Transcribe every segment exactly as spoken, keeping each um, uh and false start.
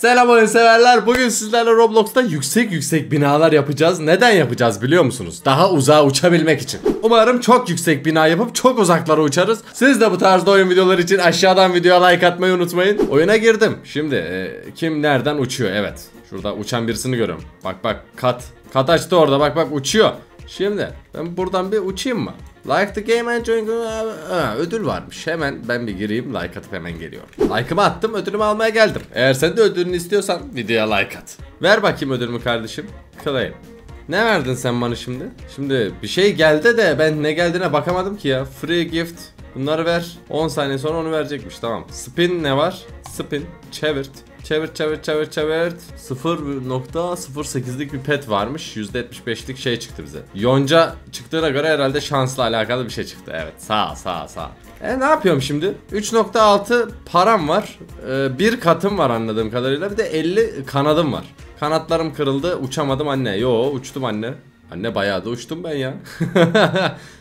Selamünaleyküm severler. Bugün sizlerle Roblox'ta yüksek yüksek binalar yapacağız. Neden yapacağız biliyor musunuz? Daha uzağa uçabilmek için. Umarım çok yüksek bina yapıp çok uzaklara uçarız. Siz de bu tarzda oyun videoları için aşağıdan videoya like atmayı unutmayın. Oyuna girdim. Şimdi e, kim nereden uçuyor? Evet. Şurada uçan birisini görüyorum. Bak bak kat. Kat açtı orada. Bak bak uçuyor. Şimdi ben buradan bir uçayım mı? Like the game and join. Ha, ödül varmış. Hemen ben bir gireyim, like atıp hemen geliyorum. Like'ımı attım, ödülümü almaya geldim. Eğer sen de ödülünü istiyorsan videoya like at. Ver bakayım ödülümü kardeşim. Claim. Ne verdin sen bana şimdi? Şimdi bir şey geldi de ben ne geldiğine bakamadım ki ya. Free gift. Bunları ver. on saniye sonra onu verecekmiş, tamam. Spin ne var? Spin. Çevirt. Çevir çevir çevir çevir. sıfır nokta sıfır sekizlik bir pet varmış. yüzde yetmiş beşlik şey çıktı bize. Yonca çıktığına göre herhalde şansla alakalı bir şey çıktı. Evet, sağ sağ sağ. E ne yapıyorum şimdi? üç nokta altı param var. Ee, bir katım var anladığım kadarıyla. Bir de elli kanadım var. Kanatlarım kırıldı. Uçamadım anne. Yo, uçtum anne. Anne bayağı da uçtum ben ya.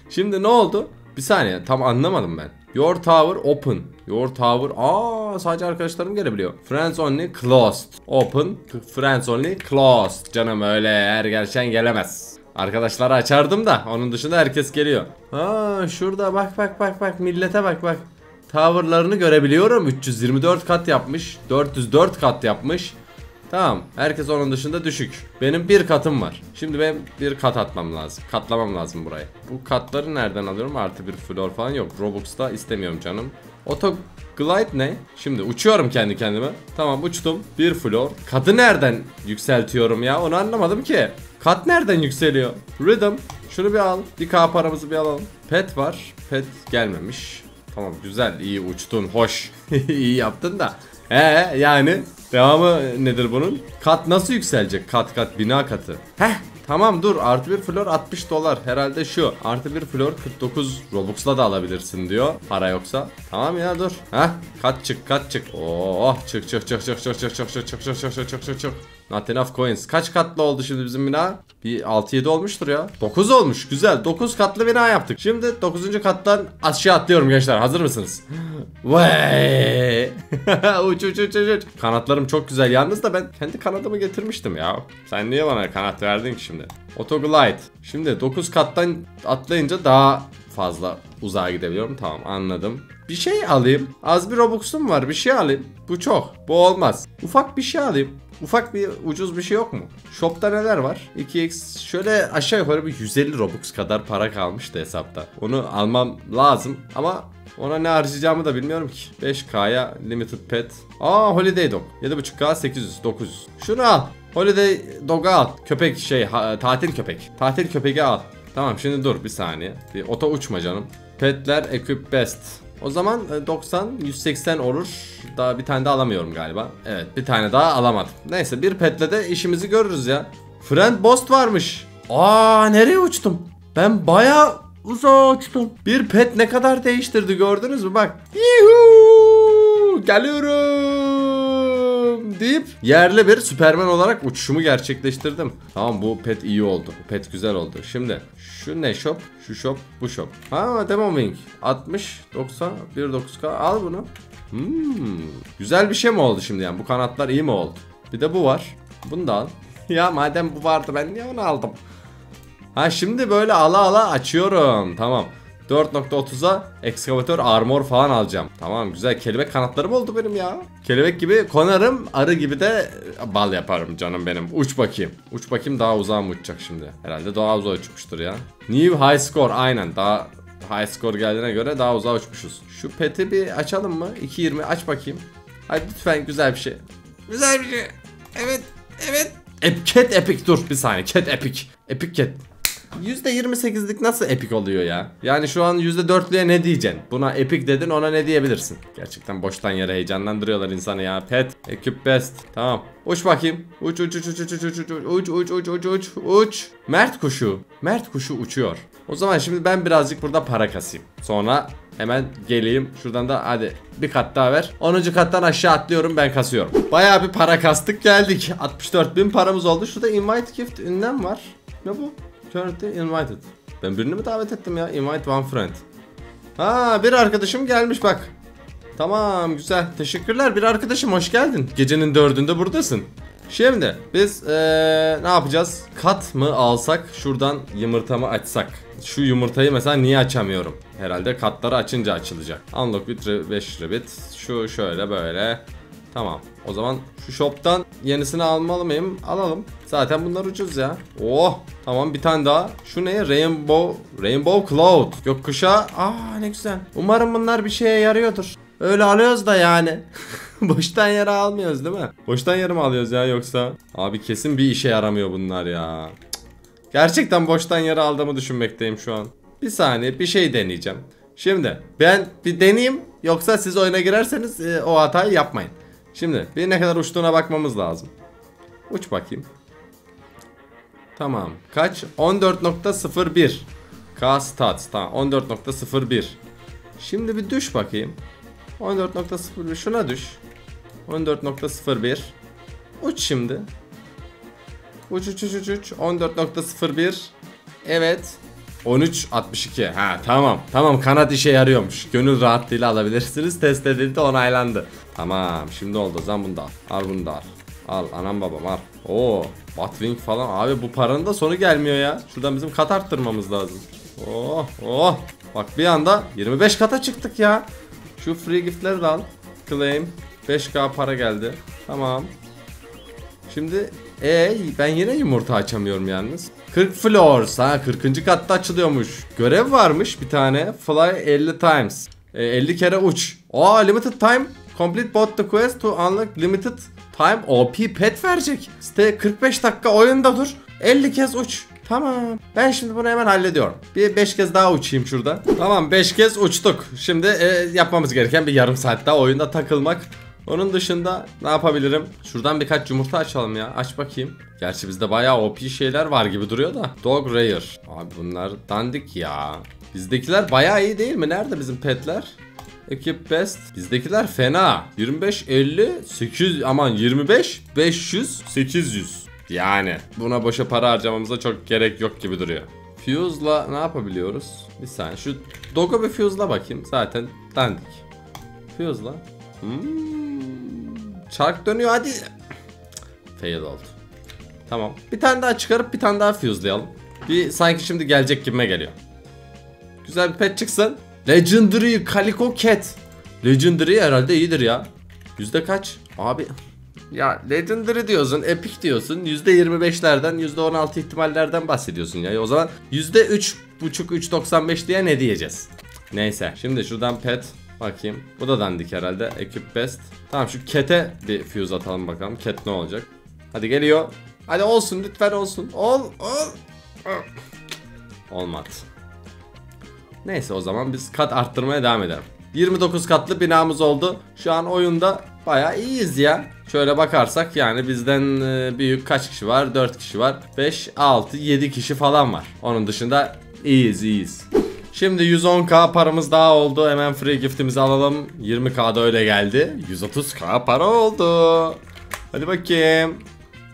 Şimdi ne oldu? Bir saniye, tam anlamadım ben. Your tower open. Your tower. Aa, sadece arkadaşlarım gelebiliyor. Friends only closed. Open. Friends only closed. Canım öyle her gerçeğin gelemez. Arkadaşları açardım da onun dışında herkes geliyor. Aa, şurada bak bak bak bak millete bak bak. Tower'larını görebiliyorum. üç yüz yirmi dört kat yapmış. dört yüz dört kat yapmış. Tamam, herkes onun dışında düşük. Benim bir katım var. Şimdi ben bir kat atmam lazım. Katlamam lazım burayı. Bu katları nereden alıyorum? Artı bir floor falan yok. Robux'ta istemiyorum canım. Auto glide ne? Şimdi uçuyorum kendi kendime. Tamam, uçtum. Bir floor. Katı nereden yükseltiyorum ya? Onu anlamadım ki. Kat nereden yükseliyor? Rhythm. Şunu bir al. Bir K paramızı bir alalım. Pet var. Pet gelmemiş. Tamam, güzel. İyi uçtun. Hoş. İyi yaptın da. Ee yani... Devamı nedir bunun? Kat nasıl yükselecek? Kat kat bina katı. Heh, tamam dur. Artı bir floor altmış dolar. Herhalde şu. Artı bir floor kırk dokuz Robux'la da alabilirsin diyor. Para yoksa. Tamam ya dur. Heh, kat çık kat çık. Oh çık çık çık çık çık çık çık çık çık çık çık çık çık çık. Not enough coins. Kaç katlı oldu şimdi bizim bina? Bir altı yedi olmuştur ya. dokuz olmuş. Güzel. dokuz katlı bina yaptık. Şimdi dokuzuncu kattan aşağı atlıyorum gençler. Hazır mısınız? Vay! Uç uç uç uç. Kanatlarım çok güzel. Yalnız da ben kendi kanadımı getirmiştim ya. Sen niye bana kanat verdin ki şimdi? Autoglide. Şimdi dokuz kattan atlayınca daha fazla uzağa gidebiliyorum. Tamam, anladım. Bir şey alayım. Az bir Robux'um var. Bir şey alayım. Bu çok. Bu olmaz. Ufak bir şey alayım. Ufak bir ucuz bir şey yok mu? Shop'ta neler var? iki x şöyle aşağı yukarı bir yüz elli Robux kadar para kalmıştı hesapta. Onu almam lazım ama ona ne harcayacağımı da bilmiyorum ki. beş kaya limited pet. Aa, holiday dog. yedi buçuk ka sekiz yüz dokuz yüz. Şunu al. Holiday dog'a al. Köpek şey ha, tatil köpek. Tatil köpeği al. Tamam, şimdi dur bir saniye. Bir oto uçma canım. Petler equip best. O zaman doksan yüz seksen olur. Daha bir tane daha alamıyorum galiba. Evet, bir tane daha alamadım. Neyse, bir petle de işimizi görürüz ya. Friend Bost varmış. Aa, nereye uçtum? Ben bayağı uzağa uçtum. Bir pet ne kadar değiştirdi, gördünüz mü? Bak. Yuhuu, geliyorum deyip yerli bir Süperman olarak uçuşumu gerçekleştirdim. Tamam, bu pet iyi oldu. Bu pet güzel oldu. Şimdi şu ne shop? Şu shop, bu shop. Ha, demo wing. altmış, doksan, on dokuz ka al bunu. Hmm, güzel bir şey mi oldu şimdi yani? Bu kanatlar iyi mi oldu? Bir de bu var. Bunu da al. Ya madem bu vardı, ben niye onu aldım? Ha, şimdi böyle ala ala açıyorum. Tamam. dört nokta otuza ekskavatör armor falan alacağım. Tamam, güzel. Kelebek kanatlarım oldu benim ya. Kelebek gibi konarım, arı gibi de bal yaparım canım benim. Uç bakayım. Uç bakayım, daha uzağa mı uçacak şimdi? Herhalde daha uzağa uçmuştur ya. New high score, aynen. Daha high score geldiğine göre daha uzağa uçmuşuz. Şu peti bir açalım mı? iki yirmi aç bakayım. Hadi lütfen güzel bir şey. Güzel bir şey. Evet. Evet. Cat epic, dur bir saniye. Cat epic. Epic cat. yüzde yirmi sekizlik nasıl epik oluyor ya? Yani şu an yüzde dörtlüğe ne diyeceksin? Buna epik dedin, ona ne diyebilirsin? Gerçekten boştan yere heyecanlandırıyorlar insanı ya. Pet equip best. Tamam. Uç bakayım. Uç uç uç uç uç uç uç uç uç uç uç uç uç. Mert kuşu. Mert kuşu uçuyor. O zaman şimdi ben birazcık burada para kasayım. Sonra hemen geleyim. Şuradan da hadi bir kat daha ver. onuncu kattan aşağı atlıyorum, ben kasıyorum. Bayağı bir para kastık, geldik. altmış dört bin paramız oldu. Şurada invite gift ünlem var. Ne bu? Invited. Ben birini mi davet ettim ya? Invite one friend. Ha, bir arkadaşım gelmiş bak. Tamam, güzel, teşekkürler. Bir arkadaşım, hoş geldin. Gecenin dördünde buradasın. Şimdi biz ee, ne yapacağız? Kat mı alsak, şuradan yumurtamı açsak? Şu yumurtayı mesela niye açamıyorum? Herhalde katları açınca açılacak. Unlock with beş rabbit. Şu şöyle böyle. Tamam, o zaman şu shop'tan yenisini almalı mıyım? Alalım. Zaten bunlar ucuz ya. Oh, tamam, bir tane daha. Şu ne? Rainbow Rainbow Cloud. Gökkuşağı. Aa, ne güzel. Umarım bunlar bir şeye yarıyordur. Öyle alıyoruz da yani. Boştan yere almıyoruz değil mi? Boştan yere mi alıyoruz ya yoksa? Abi kesin bir işe yaramıyor bunlar ya. Gerçekten boştan yere aldığımı düşünmekteyim şu an. Bir saniye, bir şey deneyeceğim. Şimdi ben bir deneyeyim. Yoksa siz oyuna girerseniz e, o hatayı yapmayın. Şimdi bir ne kadar uçtuğuna bakmamız lazım. Uç bakayım. Tamam, kaç? on dört nokta sıfır bir K-Stats, tamam, on dört nokta sıfır bir. Şimdi bir düş bakayım. on dört nokta sıfır bir, şuna düş. On dört nokta sıfır bir. Uç şimdi. Uç uç uç uç uç. On dört nokta sıfır bir. Evet, on üç altmış iki. Ha, tamam tamam, kanat işe yarıyormuş. Gönül rahatlığıyla alabilirsiniz. Test edildi, onaylandı. Tamam, şimdi oldu. O zaman bunu da al. Al bunu da al. Al anam babam al. Oo, Batwing falan. Abi bu paranın da sonu gelmiyor ya. Şuradan bizim kat arttırmamız lazım. Oh oh. Bak bir anda yirmi beş kata çıktık ya. Şu free giftleri de al. Claim. beş K para geldi. Tamam. Şimdi ee, ben yine yumurta açamıyorum yalnız. kırk floors. Ha, kırkıncı katta açılıyormuş. Görev varmış bir tane. Fly elli times. E, elli kere uç. Aa, limited time. Complete both the quest to unlock limited time. O P pet verecek. İşte kırk beş dakika oyunda dur. elli kez uç. Tamam, ben şimdi bunu hemen hallediyorum. Bir beş kez daha uçayım şurada. Tamam, beş kez uçtuk. Şimdi e, yapmamız gereken bir yarım saat daha oyunda takılmak. Onun dışında ne yapabilirim? Şuradan birkaç yumurta açalım ya. Aç bakayım. Gerçi bizde bayağı O P şeyler var gibi duruyor da. Dog rare. Abi bunlar dandik ya. Bizdekiler bayağı iyi değil mi? Nerede bizim petler? Ekip best. Bizdekiler fena. yirmi beş elli sekiz aman yirmi beş beş yüz sekiz yüz. Yani buna boşa para harcamamıza çok gerek yok gibi duruyor. Fuse'la ne yapabiliyoruz? Bir saniye, şu Dogo bir Fuse'la bakayım. Zaten dandik. Fuse'la. Hmm. Çark dönüyor, hadi. Fail oldu. Tamam, bir tane daha çıkarıp bir tane daha fuse'layalım. Bir sanki şimdi gelecek gibime geliyor. Güzel bir pet çıksın. Legendary Calico Cat. Legendary herhalde iyidir ya. Yüzde kaç? Abi ya, Legendary diyorsun, Epic diyorsun, yüzde yirmi beşlerden, yüzde on altı ihtimallerden bahsediyorsun ya. O zaman yüzde üç buçuk, üç doksan beş diye ne diyeceğiz? Neyse, şimdi şuradan pet bakayım. Bu da dandik herhalde. Equip best. Tamam, şu cat'e bir fuse atalım bakalım. Cat ne olacak? Hadi geliyor. Hadi olsun, lütfen olsun. Ol, ol. Olmadı. Neyse, o zaman biz kat arttırmaya devam edelim. yirmi dokuz katlı binamız oldu. Şu an oyunda bayağı iyiyiz ya. Şöyle bakarsak yani bizden büyük kaç kişi var? dört kişi var. beş altı yedi kişi falan var. Onun dışında iyiyiz iyiyiz. Şimdi yüz on K paramız daha oldu. Hemen free giftimizi alalım. yirmi K'da öyle geldi. yüz otuz K para oldu. Hadi bakayım.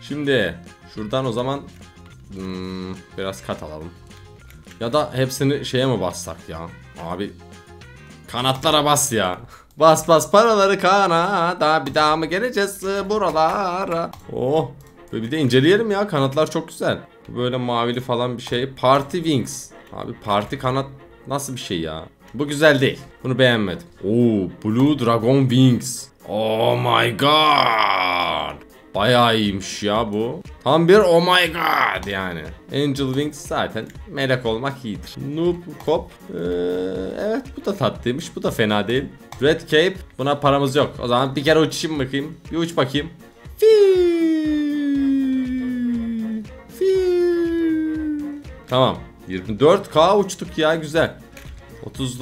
Şimdi şuradan o zaman hmm, biraz kat alalım. Ya da hepsini şeye mi bassak ya? Abi kanatlara bas ya. Bas bas paraları kana. Daha bir daha mı geleceğiz buralara? Oh. Bir de inceleyelim ya. Kanatlar çok güzel. Böyle mavili falan bir şey. Party wings. Abi parti kanat nasıl bir şey ya? Bu güzel değil. Bunu beğenmedim. Oo, Blue Dragon Wings. Oh my god. Bayağı iyiymiş ya bu. Tam bir oh my god yani. Angel Wings zaten melek olmak iyidir. Noob Cop. Ee, evet, bu da tatlıymış. Bu da fena değil. Red Cape. Buna paramız yok. O zaman bir kere uçayım bakayım. Bir uç bakayım. Fiii. Fiii. Tamam. yirmi dört K uçtuk ya, güzel. otuz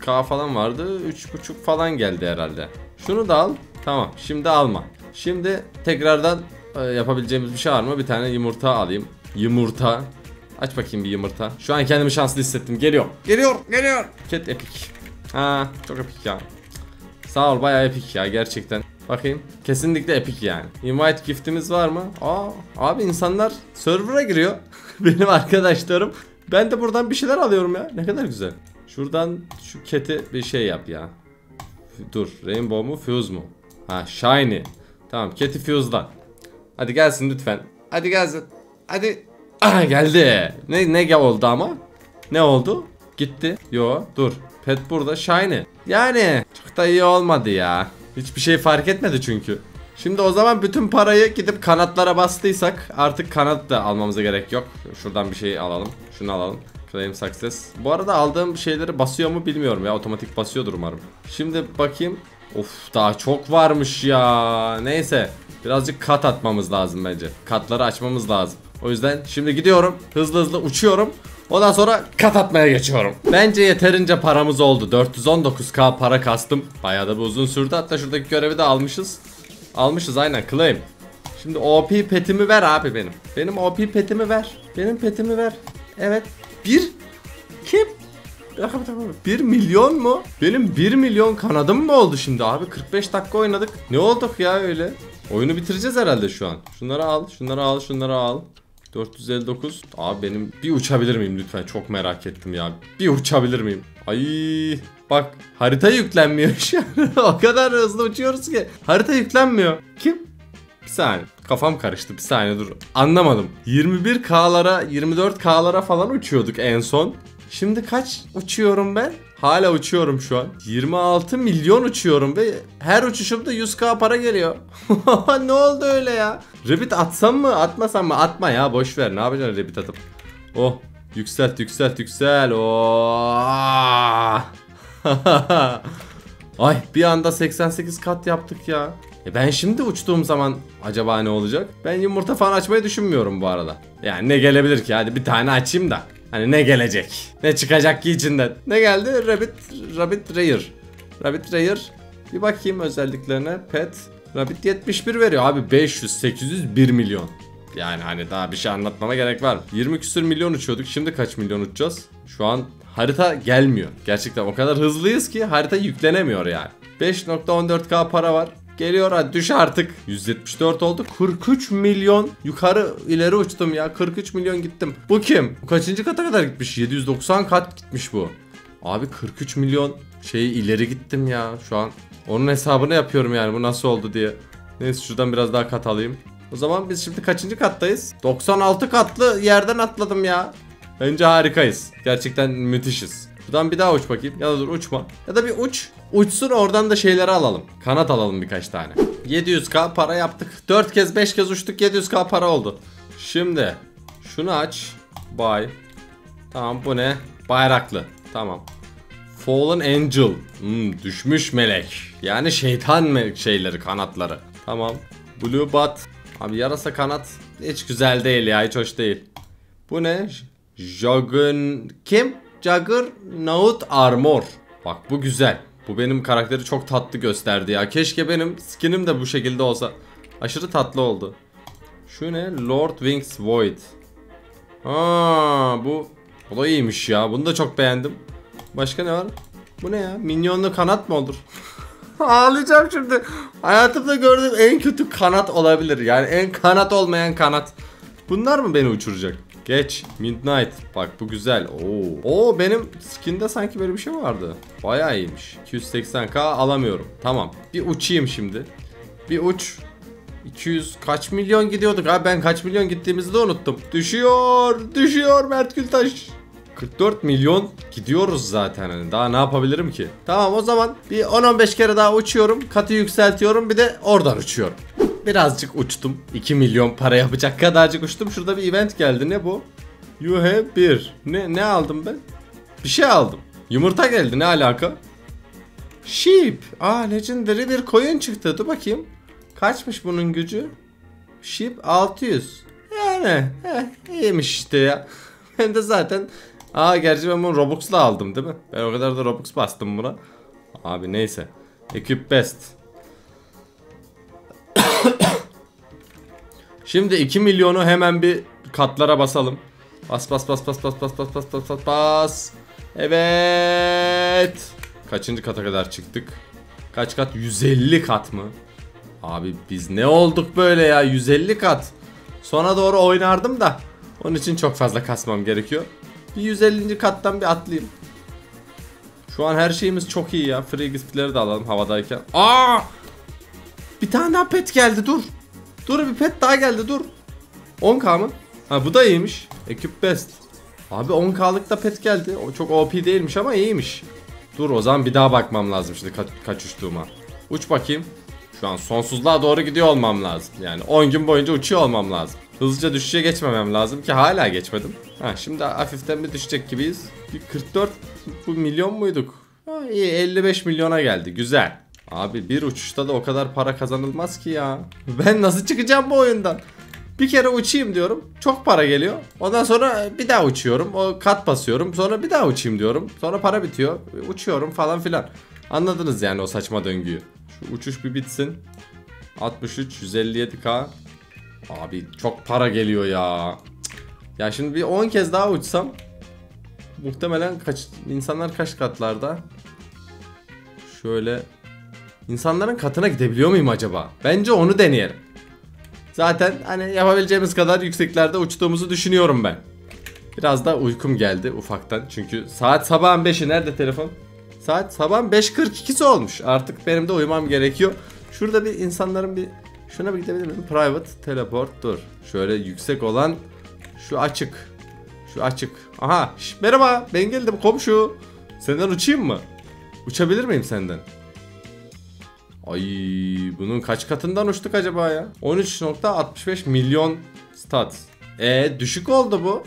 K falan vardı. üç buçuk falan geldi herhalde. Şunu da al. Tamam, şimdi alma. Şimdi tekrardan e, yapabileceğimiz bir şey var mı? Bir tane yumurta alayım. Yumurta. Aç bakayım bir yumurta. Şu an kendimi şanslı hissettim. Geliyor. Geliyor. Geliyor. Cat epic. Ha, çok epic ya. Sağ ol, bayağı epic ya gerçekten. Bakayım. Kesinlikle epic yani. Invite giftimiz var mı? Aa, abi insanlar server'a giriyor. Benim arkadaşlarım. Ben de buradan bir şeyler alıyorum ya. Ne kadar güzel. Şuradan şu cat'i bir şey yap ya. Dur. Rainbow mu? Fuse mu? Ha, shiny. Tamam. Cat'i fuse'dan. Hadi gelsin lütfen. Hadi gelsin. Hadi. Aha, geldi. Ne ne oldu ama? Ne oldu? Gitti. Yo, dur. Pet burada. Shiny. Yani çok da iyi olmadı ya. Hiçbir şey fark etmedi çünkü. Şimdi o zaman bütün parayı gidip kanatlara bastıysak artık kanat da almamıza gerek yok. Şuradan bir şey alalım. Şunu alalım. Claim success. Bu arada aldığım şeyleri basıyor mu bilmiyorum ya. Otomatik basıyordur umarım. Şimdi bakayım. Of, daha çok varmış ya. Neyse. Birazcık kat atmamız lazım bence. Katları açmamız lazım. O yüzden şimdi gidiyorum. Hızlı hızlı uçuyorum. Ondan sonra kat atmaya geçiyorum. Bence yeterince paramız oldu. dört yüz on dokuz bin para kastım. Bayağı da bir uzun sürdü. Hatta şuradaki görevi de almışız. Almışız aynen, claim. Şimdi O P petimi ver abi benim. Benim O P petimi ver. Benim petimi ver. Evet. Bir. Kim? bir milyon mu? Benim bir milyon kanadım mı oldu şimdi abi? kırk beş dakika oynadık. Ne olduk ya öyle? Oyunu bitireceğiz herhalde şu an. Şunları al, şunları al, şunları al. dört yüz elli dokuz. Abi benim bir uçabilir miyim lütfen? Çok merak ettim ya. Bir uçabilir miyim? Ay bak, harita yüklenmiyor şu an. O kadar hızlı uçuyoruz ki harita yüklenmiyor. Kim? Bir saniye. Kafam karıştı. Bir saniye dur. Anlamadım. yirmi bir bin'lara, yirmi dört bin'lara falan uçuyorduk en son. Şimdi kaç uçuyorum ben? Hala uçuyorum şu an. yirmi altı milyon uçuyorum ve her uçuşumda yüz bin para geliyor. Ne oldu öyle ya? Rabbit atsam mı, atmasam mı? Atma ya, boş ver. Ne yapacaksın rabbit atıp? Oh, yükselt, yükselt, yüksel. Oh. Ay, bir anda seksen sekiz kat yaptık ya. E ben şimdi uçtuğum zaman acaba ne olacak? Ben yumurta falan açmayı düşünmüyorum bu arada. Yani ne gelebilir ki? Hadi bir tane açayım da. Hani ne gelecek? Ne çıkacak ki içinden? Ne geldi? Rabbit, Rabbit Rare. Rabbit Rare. Bir bakayım özelliklerine. Pet. Rabbit yetmiş bir veriyor. Abi beş yüz, sekiz yüz, bir milyon. Yani hani daha bir şey anlatmama gerek var mı? yirmi küsür milyon uçuyorduk. Şimdi kaç milyon uçacağız? Şu an harita gelmiyor. Gerçekten o kadar hızlıyız ki harita yüklenemiyor yani. beş nokta on dört bin para var. Geliyor, hadi düş artık. yüz yetmiş dört oldu. kırk üç milyon yukarı ileri uçtum ya. kırk üç milyon gittim. Bu kim? Bu kaçıncı kata kadar gitmiş? yedi yüz doksan kat gitmiş bu. Abi kırk üç milyon şey ileri gittim ya şu an. Onun hesabını yapıyorum yani, bu nasıl oldu diye. Neyse şuradan biraz daha kat alayım. O zaman biz şimdi kaçıncı kattayız? doksan altı katlı yerden atladım ya. Bence harikayız. Gerçekten müthişiz. Buradan bir daha uç bakayım. Ya da dur, uçma. Ya da bir uç. Uçsun, oradan da şeyleri alalım. Kanat alalım birkaç tane. yedi yüz bin para yaptık. dört kez beş kez uçtuk, yedi yüz bin para oldu. Şimdi şunu aç. Buy. Tamam, bu ne? Bayraklı. Tamam. Fallen Angel. Hmm, düşmüş melek. Yani şeytan şeyleri, kanatları. Tamam. Blue Bat. Abi yarasa kanat hiç güzel değil ya, hiç hoş değil. Bu ne? Jagun kim? Juggernaut Armor. Bak bu güzel. Bu benim karakteri çok tatlı gösterdi ya. Keşke benim skinim de bu şekilde olsa. Aşırı tatlı oldu. Şu ne? Lord Wings Void. Aa, bu o da iyiymiş ya. Bunu da çok beğendim. Başka ne var? Bu ne ya? Minyonlu kanat mı olur? Ağlayacağım şimdi. Hayatımda gördüğüm en kötü kanat olabilir. Yani en kanat olmayan kanat. Bunlar mı beni uçuracak? Geç. Midnight. Bak bu güzel. Oo. Oo, benim skin'de sanki böyle bir şey vardı. Bayağı iyiymiş. iki yüz seksen bin alamıyorum. Tamam. Bir uçayım şimdi. Bir uç. iki yüz kaç milyon gidiyorduk abi? Ben kaç milyon gittiğimizi de unuttum. Düşüyor. Düşüyor Mert Gültaş. kırk dört milyon gidiyoruz zaten. Hani daha ne yapabilirim ki? Tamam, o zaman bir on on beş kere daha uçuyorum. Katı yükseltiyorum. Bir de oradan uçuyorum. Birazcık uçtum. iki milyon para yapacak kadarcık uçtum. Şurada bir event geldi. Ne bu? You have bir. Ne ne aldım ben? Bir şey aldım. Yumurta geldi. Ne alaka? Sheep. Aa, legendary bir koyun çıktı. Dur bakayım. Kaçmış bunun gücü? Sheep altı yüz. Yani heh, iyiymiş işte ya. Ben de zaten. Aa, gerçi ben bunu Robux'la aldım değil mi? Ben o kadar da Robux bastım buna. Abi neyse. Equip best. Şimdi iki milyonu hemen bir katlara basalım. Bas bas bas bas bas bas bas bas bas bas bas. Evet. Kaçıncı kata kadar çıktık? Kaç kat? yüz elli kat mı? Abi biz ne olduk böyle ya? yüz elli kat. Sona doğru oynardım da. Onun için çok fazla kasmam gerekiyor. Bir yüz ellinci kattan bir atlayayım. Şu an her şeyimiz çok iyi ya. Free X P'leri de alalım havadayken. Aa! Bir tane daha pet geldi, dur. Dur, bir pet daha geldi, dur. on K mı? Ha, bu da iyiymiş. Ekip best. Abi on K'lık da pet geldi. O çok O P değilmiş ama iyiymiş. Dur o zaman bir daha bakmam lazım şimdi kaç, kaç uçtuğuma. Uç bakayım. Şu an sonsuzluğa doğru gidiyor olmam lazım. Yani on gün boyunca uçuyor olmam lazım. Hızlıca düşüşe geçmemem lazım ki hala geçmedim. Ha, şimdi hafiften bir düşecek gibiyiz. Bir kırk dört bu milyon muyduk? Ha, iyi, elli beş milyona geldi, güzel. Abi bir uçuşta da o kadar para kazanılmaz ki ya. Ben nasıl çıkacağım bu oyundan? Bir kere uçayım diyorum, çok para geliyor. Ondan sonra bir daha uçuyorum, o kat basıyorum. Sonra bir daha uçayım diyorum, sonra para bitiyor. Uçuyorum falan filan. Anladınız yani o saçma döngüyü. Şu uçuş bir bitsin. altmış üç, yüz elli yedi K. Abi çok para geliyor ya. Ya şimdi bir on kez daha uçsam muhtemelen kaç, insanlar kaç katlarda? Şöyle insanların katına gidebiliyor muyum acaba? Bence onu deneyelim. Zaten hani yapabileceğimiz kadar yükseklerde uçtuğumuzu düşünüyorum ben. Biraz da uykum geldi ufaktan. Çünkü saat sabahın beşi. Nerede telefon? Saat sabahın beş kırk ikisi olmuş. Artık benim de uyumam gerekiyor. Şurada bir insanların bir şuna bir gidebilir miyim? Private teleport, dur. Şöyle yüksek olan şu açık. Şu açık. Aha. Şş, merhaba. Ben geldim komşu. Senden uçayım mı? Uçabilir miyim senden? Ay, bunun kaç katından uçtuk acaba ya? on üç nokta altmış beş milyon stat. E düşük oldu bu.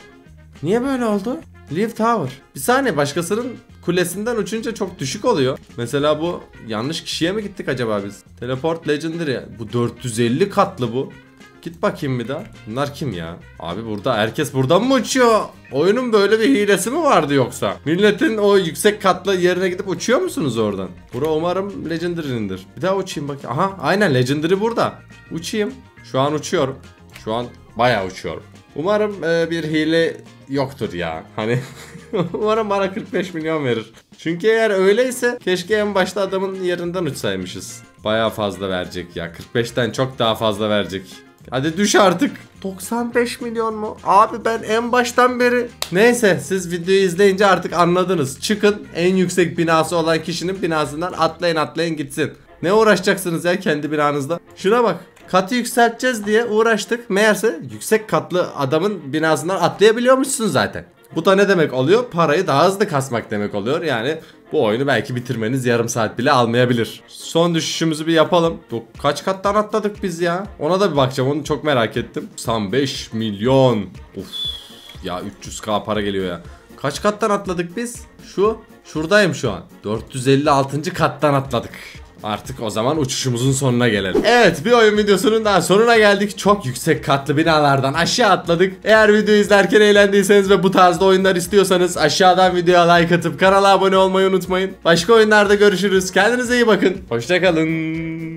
Niye böyle oldu? Live Tower. Bir saniye, başkasının kulesinden uçunca çok düşük oluyor. Mesela bu yanlış kişiye mi gittik acaba biz? Teleport Legendary. Bu dört yüz elli katlı bu. Git bakayım bir daha. Bunlar kim ya? Abi burada herkes buradan mı uçuyor? Oyunun böyle bir hilesi mi vardı yoksa? Milletin o yüksek katlı yerine gidip uçuyor musunuz oradan? Bura umarım Legendary'nindir. Bir daha uçayım bakayım. Aha, aynen Legendary burada. Uçayım. Şu an uçuyorum. Şu an bayağı uçuyorum. Umarım e, bir hile yoktur ya. Hani umarım bana kırk beş milyon verir. Çünkü eğer öyleyse keşke en başta adamın yerinden uçsaymışız. Bayağı fazla verecek ya. kırk beşten çok daha fazla verecek. Hadi düş artık. doksan beş milyon mu? Abi ben en baştan beri. Neyse, siz videoyu izleyince artık anladınız. Çıkın, en yüksek binası olan kişinin binasından atlayın atlayın gitsin. Ne uğraşacaksınız ya kendi binanızda? Şuna bak. Katı yükselteceğiz diye uğraştık. Meğerse yüksek katlı adamın binasından atlayabiliyormuşsun zaten. Bu da ne demek oluyor? Parayı daha hızlı kasmak demek oluyor. Yani bu oyunu belki bitirmeniz yarım saat bile almayabilir. Son düşüşümüzü bir yapalım. Kaç kattan atladık biz ya? Ona da bir bakacağım, onu çok merak ettim. doksan beş milyon. Of ya, üç yüz K para geliyor ya. Kaç kattan atladık biz? Şu, şuradayım şu an. dört yüz elli altıncı kattan atladık. Artık o zaman uçuşumuzun sonuna gelelim. Evet, bir oyun videosunun daha sonuna geldik. Çok yüksek katlı binalardan aşağı atladık. Eğer videoyu izlerken eğlendiyseniz ve bu tarzda oyunlar istiyorsanız aşağıdan videoya like atıp kanala abone olmayı unutmayın. Başka oyunlarda görüşürüz. Kendinize iyi bakın. Hoşça kalın.